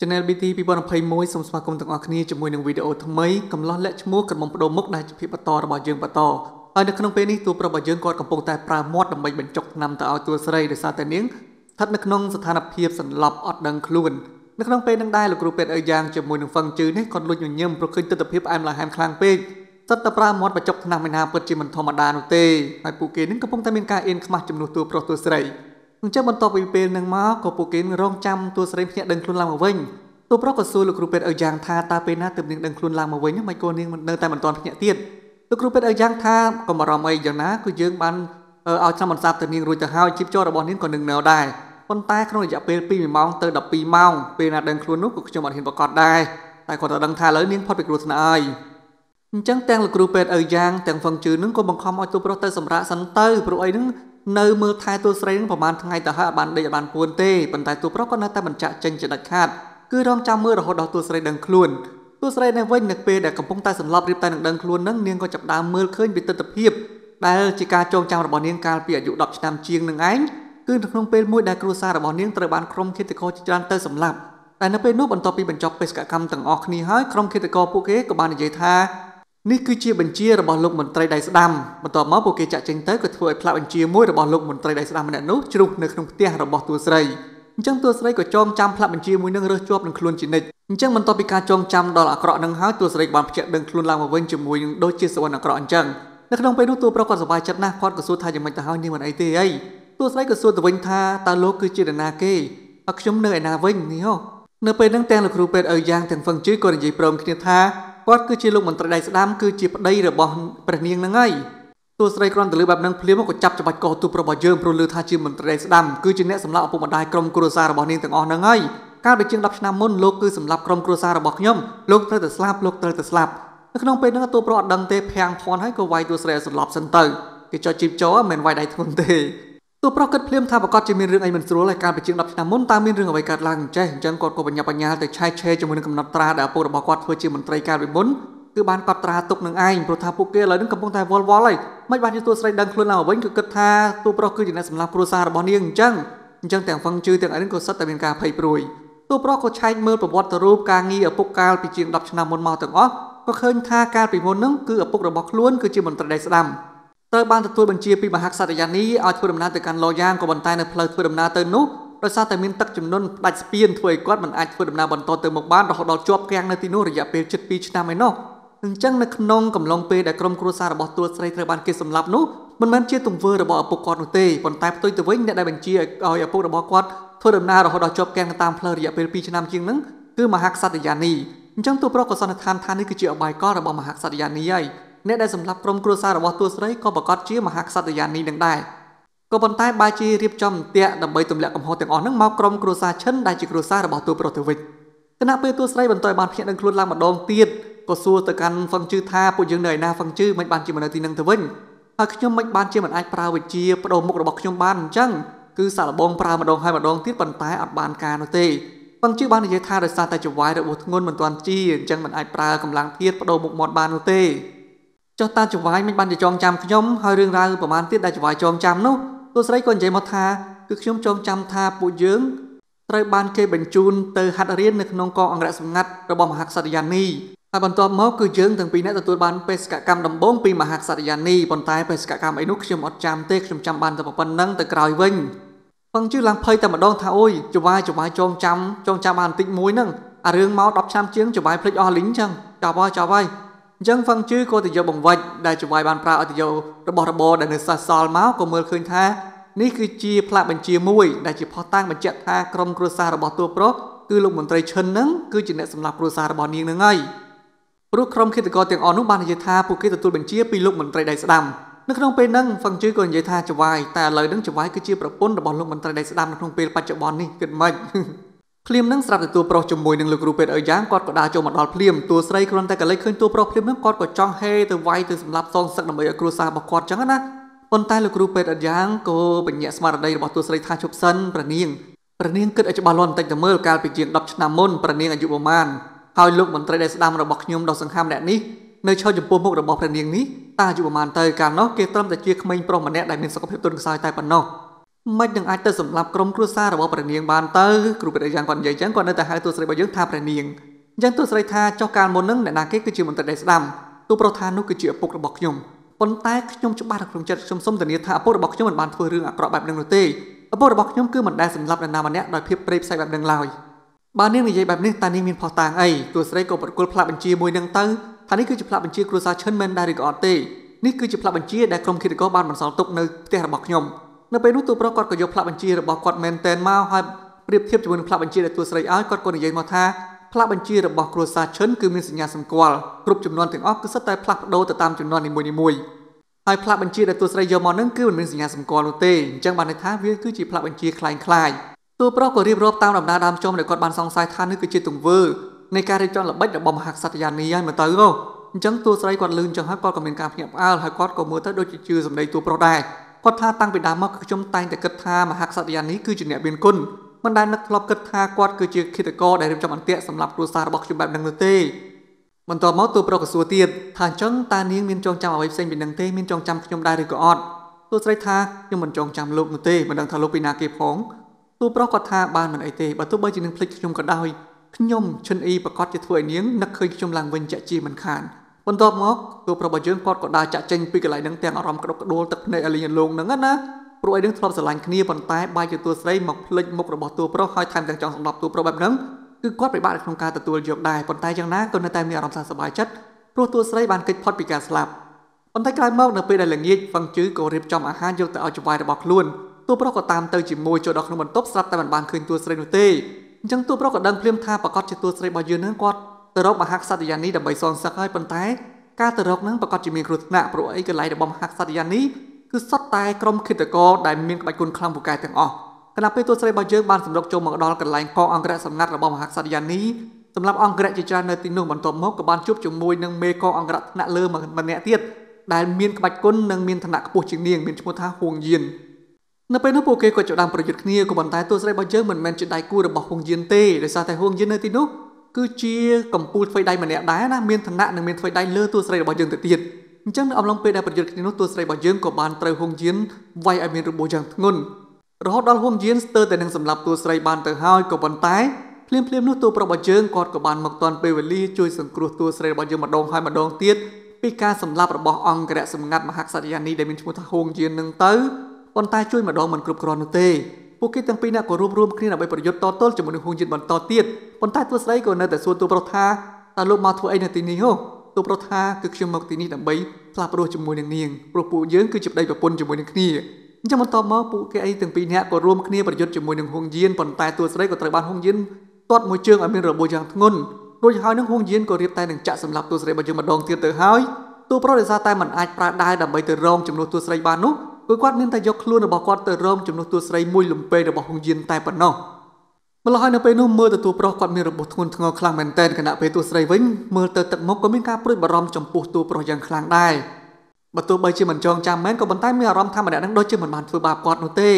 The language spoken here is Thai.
Channel BT ពីបនភ័យ1សំស្វាគមន៍ទាំងអស់គ្នាជាមួយនឹងវីដេអូថ្មីកំឡោះលក្ខឈ្មោះ ចំពោះបន្ទាប់ពីពេលនឹងមកក៏ពួកគេរងចាំទស្សរេភញដឹងខ្លួនឡើងមកវិញទូប្រុសក៏សួរលោកគ្រូពេទ្យអ៊ឺយ៉ាងថាតើពេលណាទៅនាងដឹងខ្លួនឡើងមកវិញ អញ្ចឹងទាំងលោកគ្រូពេទ្យអ៊ឺយ៉ាងទាំង នេះគឺជាបញ្ជារបស់លោកមន្ត្រីដៃស្ដាំបន្តមកពួកគេចាក់ចេញទៅក៏ធ្វើឲ្យផ្លាកបញ្ជាមួយរបស់លោកមន្ត្រីដៃស្ដាំម្នាក់នោះជ្រុះនៅក្នុងផ្ទះរបស់ គាត់គឺជាលោកមន្ត្រីដៃស្ដាំ គឺបានគាត់ត្រាទុកនឹងឯងព្រោះថាពួកគេឡើយនឹងកំពុងតែវល់វល់ហើយមិនបាច់មានទួស្រីដឹងខ្លួនឡើងវិញគឺគិតថាទូប្រុសគឺជាអ្នកសម្លាប់គ្រួសាររបស់នាងអញ្ចឹង នៅក្នុងកំឡុងពេលដែលក្រុមគ្រួសាររបស់តួស្រីត្រូវបានគេសម្លាប់នោះមិនមែនជាទង្វើរបស់ឪពុកគាត់នោះទេប៉ុន្តែផ្ទុយទៅវិញអ្នកដែលបញ្ជាឲ្យឪពុករបស់គាត់ធ្វើដំណើររហូតដល់ជាប់គាំងនៅទីនោះរយៈពេល ក៏សួរទៅកាន់ហ្វឹងជឿថាពួកយើងនៅឯណាហ្វឹងជឿមិនអាចប្រើវិជ្ជាបដូរមុខរបស់ខ្ញុំបានអញ្ចឹងគឺសារល្បង បន្ទាប់មកគឺយើងទាំងពីរនាក់ទទួលបានបេសកកម្មដំបងពីមហាក្សត្រយានីប៉ុន្តែបេសកកម្មឯនោះខ្ញុំអត់ចាំទេខ្ញុំចាំបានតែប៉ុណ្្ណឹងទៅក្រោយវិញ ព្រោះក្រុមគិតកោទាំងអស់នោះបាននិយាយថាពួកគេទទួលបញ្ជាពីលោកមន្ត្រីដៃស្ដាំ ហើយលោកមន្ត្រីដែលស្ដាំរបស់ខ្ញុំដ៏សង្ឃឹមអ្នកនេះនៅឈរចំពោះមុខរបស់ព្រះនាងនេះតាយុប្រមាណទៅកាលនោះគេត្រឹមតែជាក្មេងប្រុសម្នាក់ដែលមានសុខភាពទន់ខ្សោយតែប៉ុណ្ណោះ ไม่ยังอาจจะสำรับกรมครูซาหรือว่าประเนียงบานเตอร์ครูเป็นอย่างก่อนใหญ่ยังก่อนในแต่หายตัวใส่ใบยื่นทาประเนียงยังตัวใส่ทาเจ้าการมนนั่งในนาเก็ตก็เชื่อมันแต่ได้สลัมตัวประธานนุก็เชื่อปกระบอกยมปนตายขยมจะบ้าถักลงจัดชมส้มแต่เนื้อทาปกระบอกยมมันบานทัวเรื่องอักระแบบหนึ่งเลยเต้ปกระบอกยมคือมันได้สำรับในนามันเนี้ยโดยเพียบเปรียบใส่แบบหนึ่งลอยบานเนี้ยในใหญ่แบบนี้ตาเนี้ยมีพอต่างไอตัวใส่กบกลพลับบัญชีมวยนั่งเตอร์ท่านี้คือจะพลับบัญชีครูซาเชิญแมนได้หรือก่อนเต้นี่คือจะพลับบัญชีได้กรมคิดก็บานมันสองตกในเตี้ยบอกยมเนื้อไปรู้ตัวประกอบกับยกพระบัญชีระบบกอดแมนเทนมาให้เปรียบเทียบจำนวนพระบัญชีในตัวสไลด์อ้อยกอดคนใหญ่มาท่าพระบัญชีระบบครัวซาเชิญคือมีสัญญาสังกัดกลุ่มจำนวนถึงอ้อคือสไตล์พลักโดแต่ตามจำนวนในมวยในมวยให้พระบัญชีในตัวสไลด์ยอมนั่งคือมีสัญญาสังกัดโลเต้จังหวะในท่าวิ่งคือจีพระบัญชีคลายคลายตัวประกอบเรียบรอบตามลำนาดามจมในกอดบานซองสายท่านึกคือจีตุงเวอร์ในการเรียนจอนระบบระบบหักสัตยานีย่านมาเตอร์ก็จังตัวสไลด์กอดลืมจังให้กอดกับเป็นการเงียบอ้าวให้กอดกับมือท่าโดยจีจืดสำได้ตัวประได้พอท่าตั้งเป็นดามก็จมตายแต่กระทามหักสัตยานี้คือจุดเนี่ยเบียนก้นมันได้นักลอบกระทากอดคือเจคิตกอได้เริ่มจำอันเตะสำหรับครูซาบอกจุดแบบดังเต้มันต่อมาตัวประกอบสัวเตียดทางจังตาเนียงมีนจงจำเอาไว้เซ็งเป็นดังเต้มีนจงจำจมได้หรือกอดตัวสไลท่ายังมันจงจำลูกเต้มันดังทะลุปีนาเก็บของตัวประกอบท่าบานมันไอเต้ประตูเบอร์จีนึงพลิกจมกระดอยขยมชนอีประกอบจะถวยเนียงนักเคยจมลังเวนจะจีมันขานมันตอบมอกตัวประบาดเยื่อปอดกอดได้จะเจงปีกไหลนังแตงอารมณ์กระดกโดนตักในอริยันลงนั่งนะรวยดึงทลอบสลายคณีปันตายบายจากตัวไซหมกพลิกหมกระบอกตัวเพราะคอยทำแตงจองสำหรับตัวประแบบนั้นคือกอดไปบ้านโครงการแต่ตัวหยกได้ปันตายจังนะก็ในใจมีอารมณ์สบายชัดรัวตัวไซบานกิดพอดปีกสลับปันตายกลายมอกในปีใดหลังนี้ฟังจื้อก็เรียบจอมอาหารยกแต่เอาจวายระบอกล้วนตัวเพราะก็ตามเตยจิมมวยโจดอกนวลตบสลับแต่บานคืนตัวไซนุเต้จังตัวเพราะก็ดังเพลียมท่าประกอบจากตัวไซบาดเยื่อนั่งกอดตรอกมาหักสัตยานี้ดับใบซองสักให้ปนท้ายการตรอกนั้นประกอบจะมีครุฑนะโปรไอ้กระไรดับบอมหักสัตยานี้คือสัตตายกรมขิตกอได้มีกับคุณคลังบุกไก่แต่งออกขณะไปตัวสไลบอลเยอะบานสำหรับโจมกระดอนกระไรพออังกฤษสำนักดับบอมหักสัตยานี้สำหรับอังกฤษจีจานในติโนบันตอมกกับบานชุบจมวยนังเมกออังกฤษนะเลื่อมมันแหน่เทียดได้มีกับคุณนังมีถนัดกระปุกจิงเนียงมีชมท่าหงยินนั่นเป็นนักโปเกย์กว่าจะดังประยุทธ์เนียกับบอลท้ายตัวสไลบอลเยอะเหมือนแมนจะได้กู้ดับบอมหงยินเต้โดยซาแต่หงยินในติโนคือเชี่ยกัมพูไฟได้มันเนี่ยได้นะเมียนธนะหนึ่งเมียนไฟได้เลือตัวใส่บอลยิงแต่ติดจังเอาลองไปได้ประโยชน์ในนู้ตัวใส่บอลยิงกับบานเตยหงยินไวไอเมียนรูโบจังงุนรอดอลหงยินเตอร์แต่หนึ่งสำหรับตัวใส่บานเตยห้อยกับบอลตายเพลียมนู้ตัวประบอลยิงกอดกับบานมักตอนเปเวลี่ช่วยสังกรุตัวใส่บอลยิงมาดองไฮมาดองติดปีการสำหรับประบอลอังกระสำงัดมหักสัตยานีได้เมียนชมุทหงยินหนึ่งเตยบอลตายช่วยมาดองเหมือนกรุบกรอนเตยพวกกิตังปีน่ะก็รวมคลีนเอาไปประโยชน์ต่อต้นจำนวนหงยินบอลต่อติดปนใต้ตัวไซก่อนนะแต่ส่วนตัวประธานตาลบมาทัวไอในตีนี้ฮะตัวประธานคือเชื่อมตีนี้ดับใบปลาปลาจมูกเนียงปลาปูเยิ้งคือจับได้แบบปนจมูกเนียงจังมันต่อมาปูแกไอตั้งปีนี้ก็รวมคลีนประโยชน์จมูกหนึ่งหงยินปนใต้ตัวไซก่อนตะบานหงยินตอดมวยเชิงอเมริกาโบยังงนโดยหายหนึ่งหงยินก็เรียบตายหนึ่งจะสำหรับตัวไซบางจังมันดองเตี้ยเตอร์หายตัวประธานซาตายมันอาจปลาได้ดับใบเตอร์รองจำนวนตัวไซบานุกวาดเน้นแต่ยกคลุ้นบอกวาดเตอร์รองจำนวนตัวไซมวยลุ่มเปย์ดับหงยินตายปนนอมันลอยในไปนู่นเมื่อตัวประกอบมีระบบทุนทางคลังแมนเทนขณะไปตัวสไลด์วิ่งเมื่อเติร์ดตักมกก็มีการปลุกบารมจมปูตัวประยังคลังได้ประตูใบเชื่อมันจองจามแม้นกับบนใต้มีอารมณ์ทำมาแดดนั่งโดยเชื่อมันบานฟืบบาปกอดโนเต้